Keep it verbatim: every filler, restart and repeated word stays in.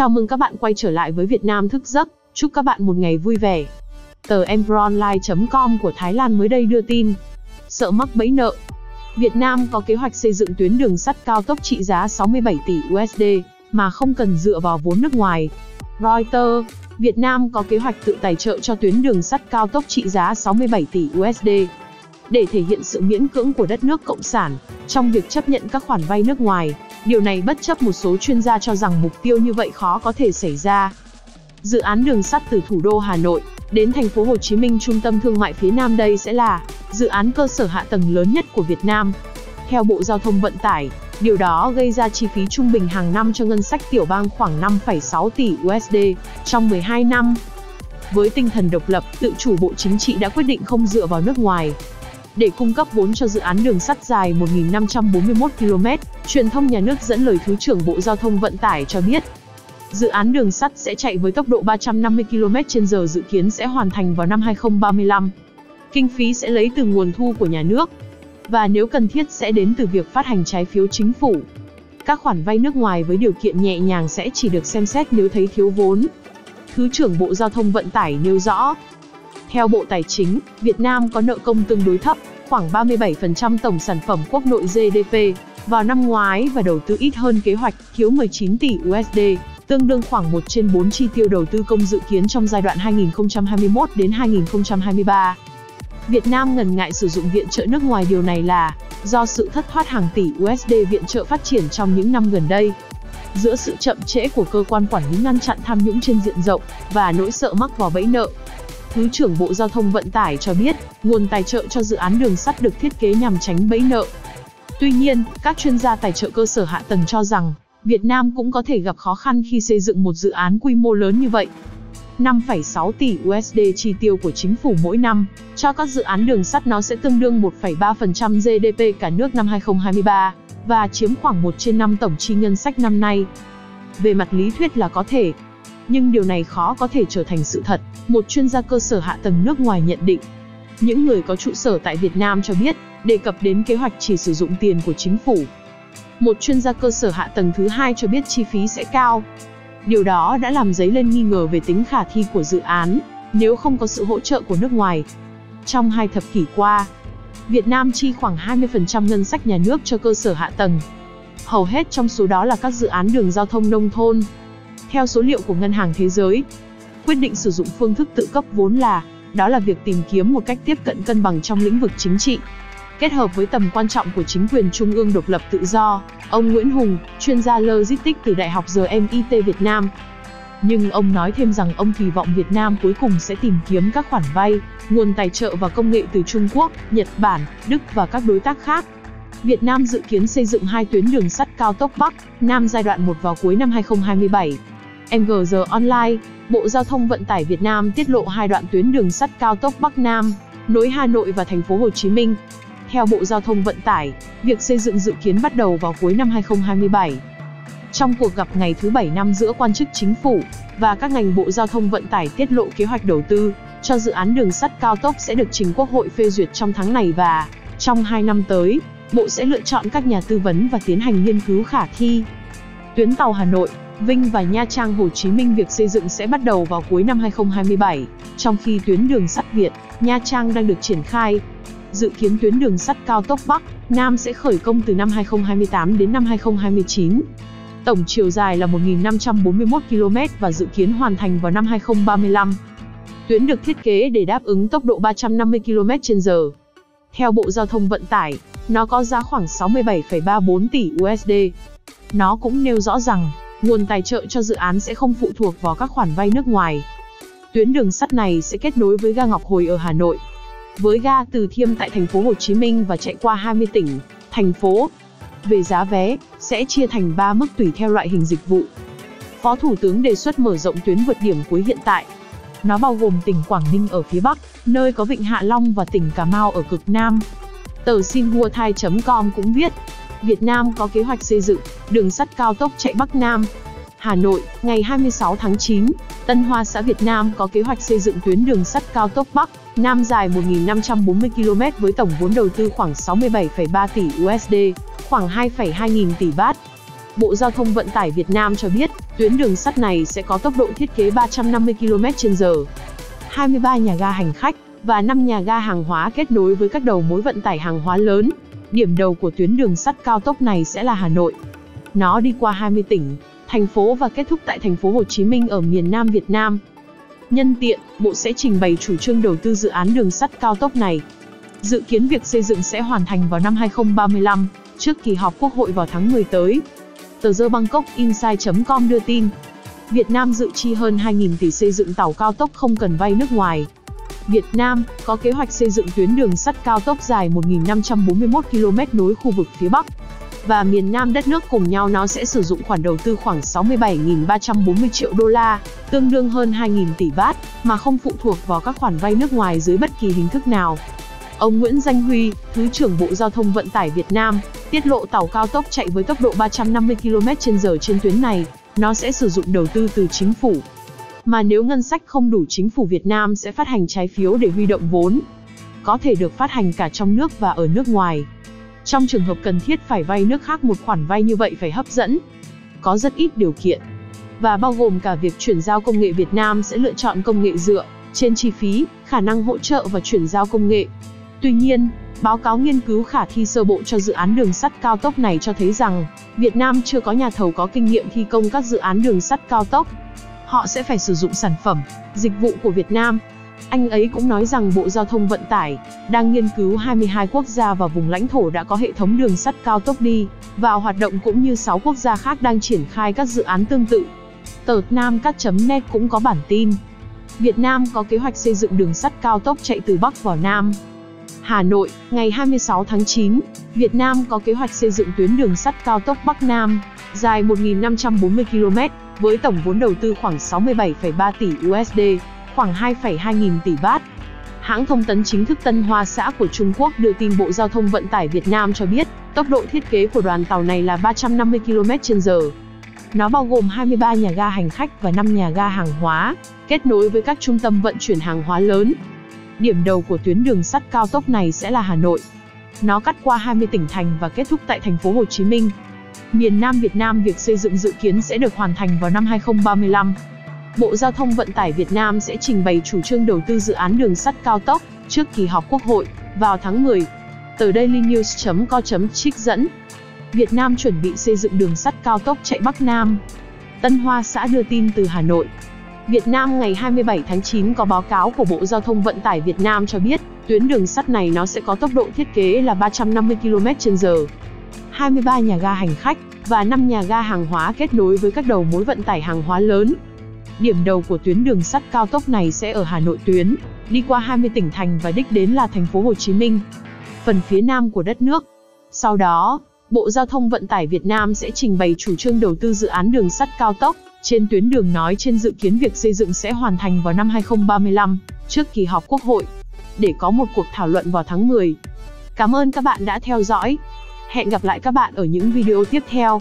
Chào mừng các bạn quay trở lại với Việt Nam Thức Giấc, chúc các bạn một ngày vui vẻ. Tờ emronline chấm com của Thái Lan mới đây đưa tin, sợ mắc bẫy nợ. Việt Nam có kế hoạch xây dựng tuyến đường sắt cao tốc trị giá sáu mươi bảy tỷ u ét đê mà không cần dựa vào vốn nước ngoài. Reuters, Việt Nam có kế hoạch tự tài trợ cho tuyến đường sắt cao tốc trị giá sáu mươi bảy tỷ u ét đê. Để thể hiện sự miễn cưỡng của đất nước Cộng sản trong việc chấp nhận các khoản vay nước ngoài, điều này bất chấp một số chuyên gia cho rằng mục tiêu như vậy khó có thể xảy ra. Dự án đường sắt từ thủ đô Hà Nội đến thành phố Hồ Chí Minh trung tâm thương mại phía Nam đây sẽ là dự án cơ sở hạ tầng lớn nhất của Việt Nam. Theo Bộ Giao thông Vận tải, điều đó gây ra chi phí trung bình hàng năm cho ngân sách tiểu bang khoảng năm phẩy sáu tỷ u ét đê trong mười hai năm. Với tinh thần độc lập, tự chủ, Bộ Chính trị đã quyết định không dựa vào nước ngoài để cung cấp vốn cho dự án đường sắt dài một nghìn năm trăm bốn mươi mốt ki lô mét, truyền thông nhà nước dẫn lời Thứ trưởng Bộ Giao thông Vận tải cho biết. Dự án đường sắt sẽ chạy với tốc độ ba trăm năm mươi ki lô mét trên giờ, dự kiến sẽ hoàn thành vào năm hai không ba lăm. Kinh phí sẽ lấy từ nguồn thu của nhà nước, và nếu cần thiết sẽ đến từ việc phát hành trái phiếu chính phủ. Các khoản vay nước ngoài với điều kiện nhẹ nhàng sẽ chỉ được xem xét nếu thấy thiếu vốn, Thứ trưởng Bộ Giao thông Vận tải nêu rõ. Theo Bộ Tài chính, Việt Nam có nợ công tương đối thấp, khoảng ba mươi bảy phần trăm tổng sản phẩm quốc nội giê đê pê, vào năm ngoái và đầu tư ít hơn kế hoạch, thiếu mười chín tỷ u ét đê, tương đương khoảng một trên bốn chi tiêu đầu tư công dự kiến trong giai đoạn hai nghìn không trăm hai mươi mốt đến hai nghìn không trăm hai mươi ba. Việt Nam ngần ngại sử dụng viện trợ nước ngoài, điều này là do sự thất thoát hàng tỷ u ét đê viện trợ phát triển trong những năm gần đây. Giữa sự chậm trễ của cơ quan quản lý ngăn chặn tham nhũng trên diện rộng và nỗi sợ mắc vào bẫy nợ, Thứ trưởng Bộ Giao thông Vận tải cho biết, nguồn tài trợ cho dự án đường sắt được thiết kế nhằm tránh bẫy nợ. Tuy nhiên, các chuyên gia tài trợ cơ sở hạ tầng cho rằng, Việt Nam cũng có thể gặp khó khăn khi xây dựng một dự án quy mô lớn như vậy. năm phẩy sáu tỷ u ét đê chi tiêu của chính phủ mỗi năm cho các dự án đường sắt, nó sẽ tương đương một phẩy ba phần trăm giê đê pê cả nước năm hai không hai ba, và chiếm khoảng một trên năm tổng chi ngân sách năm nay. Về mặt lý thuyết là có thể, nhưng điều này khó có thể trở thành sự thật, một chuyên gia cơ sở hạ tầng nước ngoài nhận định. Những người có trụ sở tại Việt Nam cho biết, đề cập đến kế hoạch chỉ sử dụng tiền của chính phủ. Một chuyên gia cơ sở hạ tầng thứ hai cho biết chi phí sẽ cao. Điều đó đã làm dấy lên nghi ngờ về tính khả thi của dự án, nếu không có sự hỗ trợ của nước ngoài. Trong hai thập kỷ qua, Việt Nam chi khoảng hai mươi phần trăm ngân sách nhà nước cho cơ sở hạ tầng. Hầu hết trong số đó là các dự án đường giao thông nông thôn. Theo số liệu của Ngân hàng Thế giới, quyết định sử dụng phương thức tự cấp vốn là, đó là việc tìm kiếm một cách tiếp cận cân bằng trong lĩnh vực chính trị. Kết hợp với tầm quan trọng của chính quyền trung ương độc lập tự do, ông Nguyễn Hùng, chuyên gia logistics từ Đại học rờ em i tê Việt Nam. Nhưng ông nói thêm rằng ông kỳ vọng Việt Nam cuối cùng sẽ tìm kiếm các khoản vay, nguồn tài trợ và công nghệ từ Trung Quốc, Nhật Bản, Đức và các đối tác khác. Việt Nam dự kiến xây dựng hai tuyến đường sắt cao tốc Bắc, Nam giai đoạn một vào cuối năm hai không hai bảy. em giê dét Online, Bộ Giao thông Vận tải Việt Nam tiết lộ hai đoạn tuyến đường sắt cao tốc Bắc Nam, nối Hà Nội và thành phố Hồ Chí Minh. Theo Bộ Giao thông Vận tải, việc xây dựng dự kiến bắt đầu vào cuối năm hai không hai bảy. Trong cuộc gặp ngày thứ Bảy năm giữa quan chức chính phủ và các ngành, Bộ Giao thông Vận tải tiết lộ kế hoạch đầu tư cho dự án đường sắt cao tốc sẽ được trình Quốc hội phê duyệt trong tháng này, và trong hai năm tới, Bộ sẽ lựa chọn các nhà tư vấn và tiến hành nghiên cứu khả thi. Tuyến tàu Hà Nội, Vinh và Nha Trang Hồ Chí Minh, việc xây dựng sẽ bắt đầu vào cuối năm hai không hai bảy, trong khi tuyến đường sắt Việt, Nha Trang đang được triển khai. Dự kiến tuyến đường sắt cao tốc Bắc, Nam sẽ khởi công từ năm hai không hai tám đến năm hai không hai chín. Tổng chiều dài là một nghìn năm trăm bốn mươi mốt ki lô mét và dự kiến hoàn thành vào năm hai không ba lăm. Tuyến được thiết kế để đáp ứng tốc độ ba trăm năm mươi ki lô mét trên giờ. Theo Bộ Giao thông Vận tải, nó có giá khoảng sáu mươi bảy phẩy ba mươi bốn tỷ u ét đê. Nó cũng nêu rõ rằng, nguồn tài trợ cho dự án sẽ không phụ thuộc vào các khoản vay nước ngoài. Tuyến đường sắt này sẽ kết nối với ga Ngọc Hồi ở Hà Nội, với ga Từ Thiêm tại thành phố Hồ Chí Minh và chạy qua hai mươi tỉnh, thành phố. Về giá vé, sẽ chia thành ba mức tùy theo loại hình dịch vụ. Phó Thủ tướng đề xuất mở rộng tuyến vượt điểm cuối hiện tại. Nó bao gồm tỉnh Quảng Ninh ở phía Bắc, nơi có vịnh Hạ Long, và tỉnh Cà Mau ở cực Nam. Tờ Simuathai chấm com cũng viết, Việt Nam có kế hoạch xây dựng đường sắt cao tốc chạy Bắc Nam. Hà Nội, ngày hai mươi sáu tháng chín, Tân Hoa Xã Việt Nam có kế hoạch xây dựng tuyến đường sắt cao tốc Bắc Nam dài một nghìn năm trăm bốn mươi ki lô mét với tổng vốn đầu tư khoảng sáu mươi bảy phẩy ba tỷ u ét đê, khoảng hai phẩy hai nghìn tỷ baht. Bộ Giao thông Vận tải Việt Nam cho biết, tuyến đường sắt này sẽ có tốc độ thiết kế ba trăm năm mươi ki lô mét trên giờ, hai mươi ba nhà ga hành khách và năm nhà ga hàng hóa kết nối với các đầu mối vận tải hàng hóa lớn. Điểm đầu của tuyến đường sắt cao tốc này sẽ là Hà Nội. Nó đi qua hai mươi tỉnh, thành phố và kết thúc tại thành phố Hồ Chí Minh ở miền Nam Việt Nam. Nhân tiện, Bộ sẽ trình bày chủ trương đầu tư dự án đường sắt cao tốc này. Dự kiến việc xây dựng sẽ hoàn thành vào năm hai không ba lăm, trước kỳ họp Quốc hội vào tháng mười tới. Tờ The Bangkokinside chấm com đưa tin, Việt Nam dự chi hơn hai nghìn tỷ xây dựng tàu cao tốc không cần vay nước ngoài. Việt Nam có kế hoạch xây dựng tuyến đường sắt cao tốc dài một nghìn năm trăm bốn mươi mốt ki lô mét nối khu vực phía Bắc và miền Nam đất nước cùng nhau. Nó sẽ sử dụng khoản đầu tư khoảng sáu mươi bảy nghìn ba trăm bốn mươi triệu đô la, tương đương hơn hai nghìn tỷ baht, mà không phụ thuộc vào các khoản vay nước ngoài dưới bất kỳ hình thức nào. Ông Nguyễn Danh Huy, Thứ trưởng Bộ Giao thông Vận tải Việt Nam, tiết lộ tàu cao tốc chạy với tốc độ ba trăm năm mươi ki lô mét trên giờ trên tuyến này, nó sẽ sử dụng đầu tư từ chính phủ. Mà nếu ngân sách không đủ, chính phủ Việt Nam sẽ phát hành trái phiếu để huy động vốn, có thể được phát hành cả trong nước và ở nước ngoài. Trong trường hợp cần thiết phải vay nước khác, một khoản vay như vậy phải hấp dẫn, có rất ít điều kiện, và bao gồm cả việc chuyển giao công nghệ. Việt Nam sẽ lựa chọn công nghệ dựa trên chi phí, khả năng hỗ trợ và chuyển giao công nghệ. Tuy nhiên, báo cáo nghiên cứu khả thi sơ bộ cho dự án đường sắt cao tốc này cho thấy rằng Việt Nam chưa có nhà thầu có kinh nghiệm thi công các dự án đường sắt cao tốc. Họ sẽ phải sử dụng sản phẩm, dịch vụ của Việt Nam. Anh ấy cũng nói rằng Bộ Giao thông Vận tải đang nghiên cứu hai mươi hai quốc gia và vùng lãnh thổ đã có hệ thống đường sắt cao tốc đi vào hoạt động, cũng như sáu quốc gia khác đang triển khai các dự án tương tự. Tờ Nam Cát chấm net cũng có bản tin. Việt Nam có kế hoạch xây dựng đường sắt cao tốc chạy từ Bắc vào Nam. Hà Nội, ngày hai mươi sáu tháng chín, Việt Nam có kế hoạch xây dựng tuyến đường sắt cao tốc Bắc Nam, dài một nghìn năm trăm bốn mươi ki lô mét, với tổng vốn đầu tư khoảng sáu mươi bảy phẩy ba tỷ u ét đê, khoảng hai phẩy hai nghìn tỷ baht. Hãng thông tấn chính thức Tân Hoa Xã của Trung Quốc đưa tin Bộ Giao thông Vận tải Việt Nam cho biết, tốc độ thiết kế của đoàn tàu này là ba trăm năm mươi ki lô mét trên giờ. Nó bao gồm hai mươi ba nhà ga hành khách và năm nhà ga hàng hóa, kết nối với các trung tâm vận chuyển hàng hóa lớn. Điểm đầu của tuyến đường sắt cao tốc này sẽ là Hà Nội. Nó cắt qua hai mươi tỉnh thành và kết thúc tại thành phố Hồ Chí Minh. Miền Nam Việt Nam, việc xây dựng dự kiến sẽ được hoàn thành vào năm hai không ba lăm. Bộ Giao thông Vận tải Việt Nam sẽ trình bày chủ trương đầu tư dự án đường sắt cao tốc trước kỳ họp Quốc hội vào tháng mười. Tờ daily news chấm co trích dẫn, Việt Nam chuẩn bị xây dựng đường sắt cao tốc chạy Bắc Nam. Tân Hoa Xã đưa tin từ Hà Nội. Việt Nam ngày hai mươi bảy tháng chín có báo cáo của Bộ Giao thông Vận tải Việt Nam cho biết, tuyến đường sắt này nó sẽ có tốc độ thiết kế là ba trăm năm mươi ki lô mét trên giờ. hai mươi ba nhà ga hành khách và năm nhà ga hàng hóa kết nối với các đầu mối vận tải hàng hóa lớn. Điểm đầu của tuyến đường sắt cao tốc này sẽ ở Hà Nội. Tuyến đi qua hai mươi tỉnh thành và đích đến là thành phố Hồ Chí Minh, phần phía Nam của đất nước. Sau đó, Bộ Giao thông Vận tải Việt Nam sẽ trình bày chủ trương đầu tư dự án đường sắt cao tốc trên tuyến đường nói trên. Dự kiến việc xây dựng sẽ hoàn thành vào năm hai không ba lăm, trước kỳ họp Quốc hội, để có một cuộc thảo luận vào tháng mười. Cảm ơn các bạn đã theo dõi. Hẹn gặp lại các bạn ở những video tiếp theo.